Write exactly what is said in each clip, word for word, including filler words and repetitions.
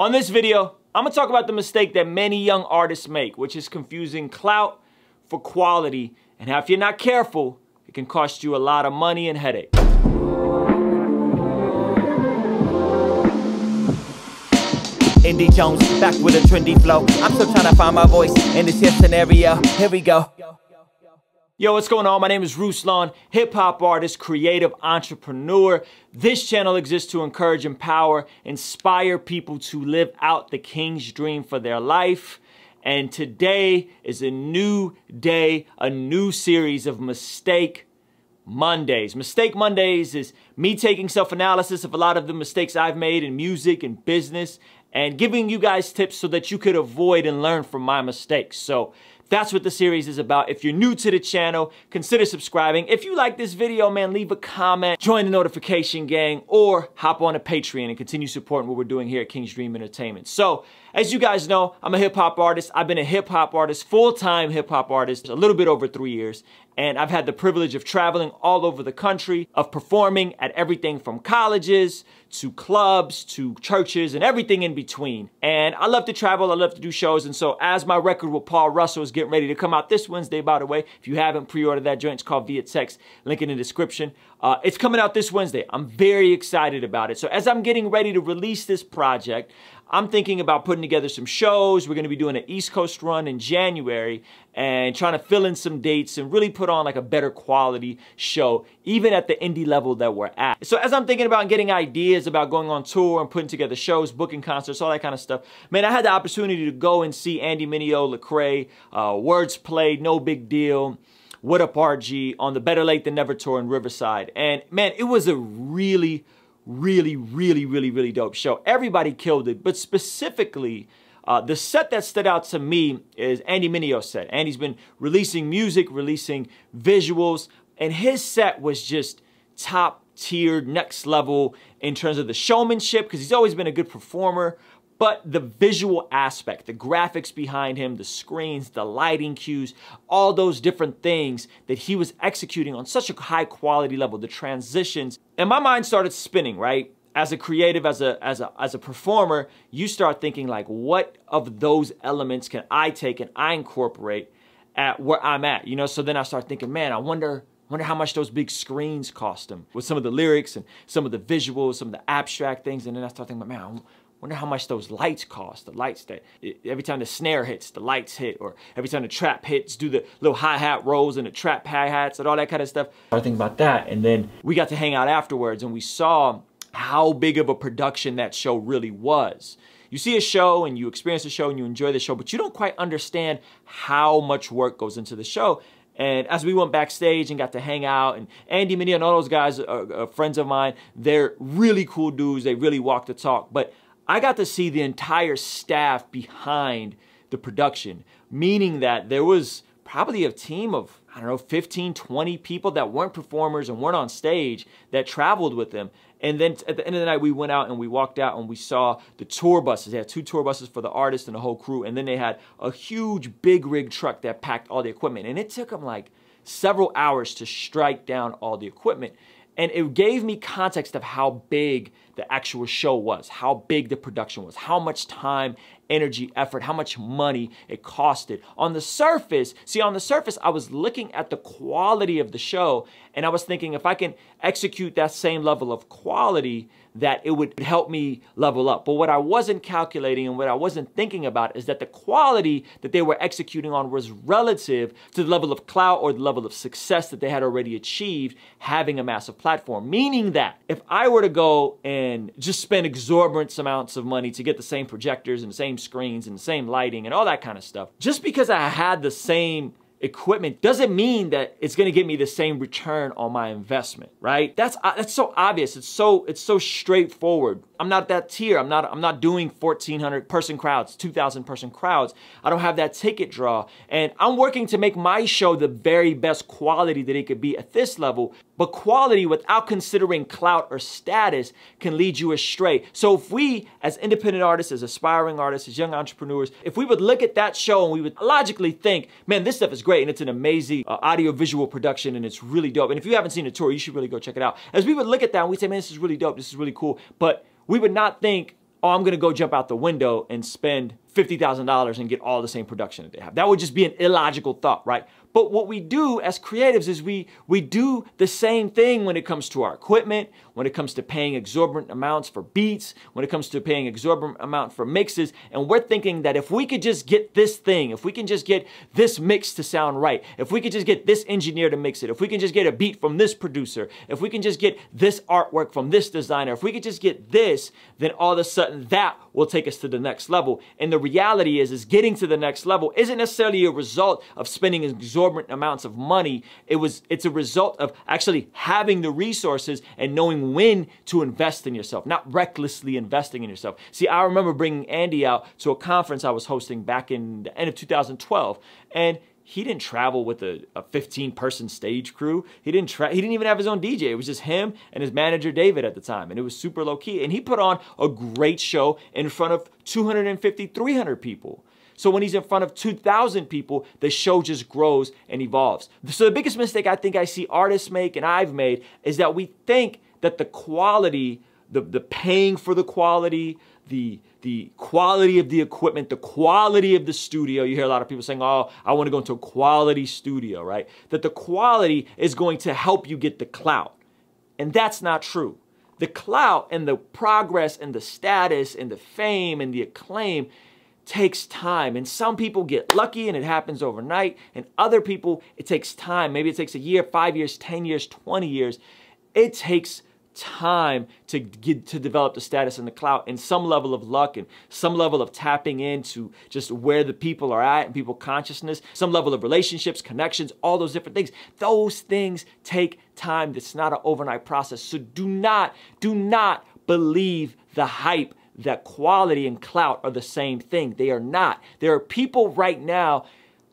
On this video, I'm gonna talk about the mistake that many young artists make, which is confusing clout for quality, and how if you're not careful, it can cost you a lot of money and headache. Indie Jones, back with a trendy flow. I'm still trying to find my voice in this hip scenario. Here we go. Yo, what's going on? My name is Ruslan, hip-hop artist, creative entrepreneur. This channel exists to encourage, empower, inspire people to live out the King's Dream for their life. And today is a new day, a new series of Mistake Mondays. Mistake Mondays is me taking self-analysis of a lot of the mistakes I've made in music and business and giving you guys tips so that you could avoid and learn from my mistakes. So that's what the series is about. If you're new to the channel, consider subscribing. If you like this video, man, leave a comment, join the notification gang, or hop on to Patreon and continue supporting what we're doing here at King's Dream Entertainment. So, as you guys know, I'm a hip-hop artist. I've been a hip-hop artist, full-time hip-hop artist, a little bit over three years. And I've had the privilege of traveling all over the country, of performing at everything from colleges to clubs to churches and everything in between. And I love to travel, I love to do shows. And so as my record with Paul Russell is getting ready to come out this Wednesday, by the way, if you haven't pre-ordered that joint, it's called Via Text, link in the description. Uh, it's coming out this Wednesday. I'm very excited about it. So as I'm getting ready to release this project, I'm thinking about putting together some shows. We're gonna be doing an East Coast run in January and trying to fill in some dates and really put on like a better quality show, even at the indie level that we're at. So as I'm thinking about getting ideas about going on tour and putting together shows, booking concerts, all that kind of stuff, man, I had the opportunity to go and see Andy Mineo, Lecrae, uh, Words Play, No Big Deal, What Up R G on the Better Late Than Never Tour in Riverside. And man, it was a really, really, really, really, really dope show. Everybody killed it, but specifically, uh, the set that stood out to me is Andy Mineo's set. Andy's been releasing music, releasing visuals, and his set was just top tier, next level in terms of the showmanship, because he's always been a good performer, but the visual aspect, the graphics behind him, the screens, the lighting cues, all those different things that he was executing on such a high quality level, the transitions. And my mind started spinning, right? As a creative, as a, as a, as a performer, you start thinking like, what of those elements can I take and I incorporate at where I'm at? You know, so then I start thinking, man, I wonder, wonder how much those big screens cost him with some of the lyrics and some of the visuals, some of the abstract things. And then I start thinking, man, I'm, wonder how much those lights cost, the lights that, every time the snare hits, the lights hit, or every time the trap hits, do the little hi-hat rolls and the trap hi-hats and all that kind of stuff. I think about that, and then we got to hang out afterwards and we saw how big of a production that show really was. You see a show and you experience a show and you enjoy the show, but you don't quite understand how much work goes into the show. And as we went backstage and got to hang out, and Andy Mineo and all those guys are, are friends of mine. They're really cool dudes, they really walk the talk, but I got to see the entire staff behind the production, meaning that there was probably a team of, I don't know, fifteen, twenty people that weren't performers and weren't on stage that traveled with them. And then at the end of the night, we went out and we walked out and we saw the tour buses. They had two tour buses for the artist and the whole crew. And then they had a huge big rig truck that packed all the equipment. And it took them like several hours to strike down all the equipment. And it gave me context of how big the actual show was, how big the production was, how much time, energy, effort, how much money it costed. On the surface, see on the surface, I was looking at the quality of the show and I was thinking if I can execute that same level of quality, that it would help me level up. But what I wasn't calculating and what I wasn't thinking about is that the quality that they were executing on was relative to the level of clout or the level of success that they had already achieved having a massive platform. Meaning that if I were to go and just spend exorbitant amounts of money to get the same projectors and the same screens and the same lighting and all that kind of stuff, just because I had the same equipment doesn't mean that it's gonna give me the same return on my investment, right? That's that's so obvious. It's so it's so straightforward. I'm not that tier. I'm not I'm not doing fourteen hundred person crowds, two thousand person crowds. I don't have that ticket draw, and I'm working to make my show the very best quality that it could be at this level. But quality without considering clout or status can lead you astray. So if we, as independent artists, as aspiring artists, as young entrepreneurs, if we would look at that show and we would logically think, man, this stuff is great and it's an amazing uh, audio-visual production and it's really dope. And if you haven't seen the tour, you should really go check it out. As we would look at that and we'd say, man, this is really dope, this is really cool. But we would not think, oh, I'm gonna go jump out the window and spend fifty thousand dollars and get all the same production that they have. That would just be an illogical thought, right? But what we do as creatives is we, we do the same thing when it comes to our equipment, when it comes to paying exorbitant amounts for beats, when it comes to paying exorbitant amount for mixes, and we're thinking that if we could just get this thing, if we can just get this mix to sound right, if we could just get this engineer to mix it, if we can just get a beat from this producer, if we can just get this artwork from this designer, if we could just get this, then all of a sudden that will take us to the next level. And the reality is, is getting to the next level isn't necessarily a result of spending exorbitant amounts of money. It was, it's a result of actually having the resources and knowing when to invest in yourself, not recklessly investing in yourself. See, I remember bringing Andy out to a conference I was hosting back in the end of two thousand twelve, and he didn't travel with a fifteen person stage crew. He didn't tra he didn't even have his own D J. It was just him and his manager, David, at the time. And it was super low key. And he put on a great show in front of two hundred fifty, three hundred people. So when he's in front of two thousand people, the show just grows and evolves. So the biggest mistake I think I see artists make, and I've made, is that we think that the quality, the, the paying for the quality, the, the quality of the equipment, the quality of the studio, you hear a lot of people saying, oh, I want to go into a quality studio, right? That the quality is going to help you get the clout. And that's not true. The clout and the progress and the status and the fame and the acclaim takes time, and some people get lucky and it happens overnight, and other people it takes time. Maybe it takes a year, five years, ten years, twenty years. It takes time to get to develop the status and the clout, and some level of luck and some level of tapping into just where the people are at and people consciousness, some level of relationships, connections, all those different things. Those things take time. It's not an overnight process. So do not do not believe the hype that quality and clout are the same thing. They are not. There are people right now,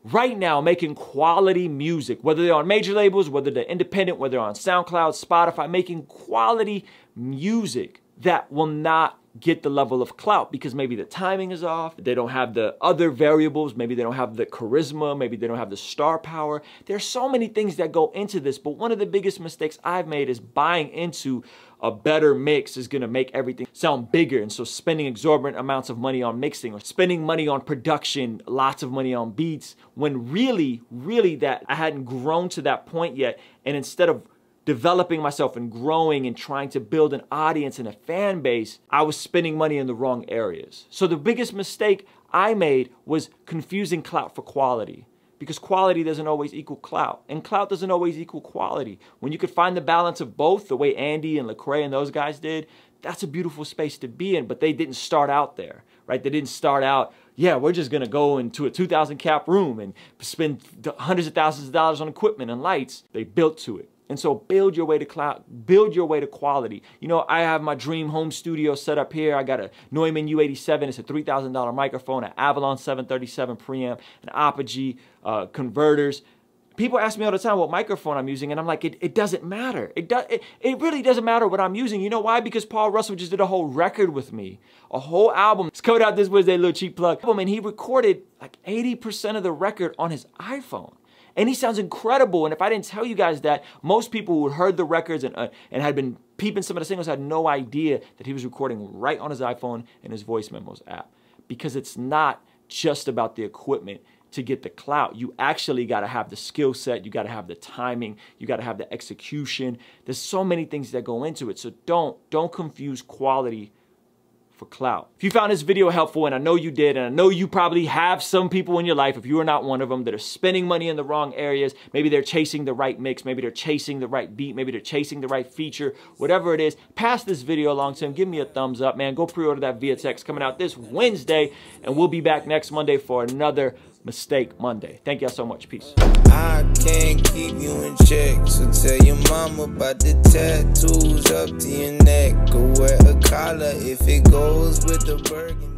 right now making quality music, whether they're on major labels, whether they're independent, whether they're on SoundCloud, Spotify, making quality music that will not get the level of clout because maybe the timing is off, they don't have the other variables, maybe they don't have the charisma, maybe they don't have the star power. There's so many things that go into this, but one of the biggest mistakes I've made is buying into a better mix is gonna make everything sound bigger, and so spending exorbitant amounts of money on mixing or spending money on production, lots of money on beats, when really, really that I hadn't grown to that point yet, and instead of developing myself and growing and trying to build an audience and a fan base, I was spending money in the wrong areas. So the biggest mistake I made was confusing clout for quality, because quality doesn't always equal clout, and clout doesn't always equal quality. When you could find the balance of both, the way Andy and Lecrae and those guys did, that's a beautiful space to be in, but they didn't start out there, right? They didn't start out, yeah, we're just gonna go into a two thousand cap room and spend hundreds of thousands of dollars on equipment and lights. They built to it. And so build your way to clout, build your way to quality. You know, I have my dream home studio set up here. I got a Neumann U eighty-seven, it's a three thousand dollar microphone, an Avalon seven thirty-seven preamp, an Apogee uh, converters. People ask me all the time what microphone I'm using, and I'm like, it, it doesn't matter. It, do, it, it really doesn't matter what I'm using. You know why? Because Paul Russell just did a whole record with me, a whole album. It's coming out this Wednesday, little cheap plug. And he recorded like eighty percent of the record on his iPhone. And he sounds incredible, and if I didn't tell you guys that, most people who had heard the records and, uh, and had been peeping some of the singles had no idea that he was recording right on his iPhone and his voice memos app. Because it's not just about the equipment to get the clout. You actually gotta have the skill set, you gotta have the timing, you gotta have the execution. There's so many things that go into it, so don't, don't confuse quality for clout. If you found this video helpful, and I know you did, and I know you probably have some people in your life, if you are not one of them, that are spending money in the wrong areas, maybe they're chasing the right mix, maybe they're chasing the right beat, maybe they're chasing the right feature, whatever it is, pass this video along to them, give me a thumbs up, man, go pre-order that Via Text coming out this Wednesday, and we'll be back next Monday for another Mistake Monday. Thank y'all so much, peace. I can't keep you in check, so tell your mama about the tattoos up to your neck, or wear a collar if it goes with the burgundy.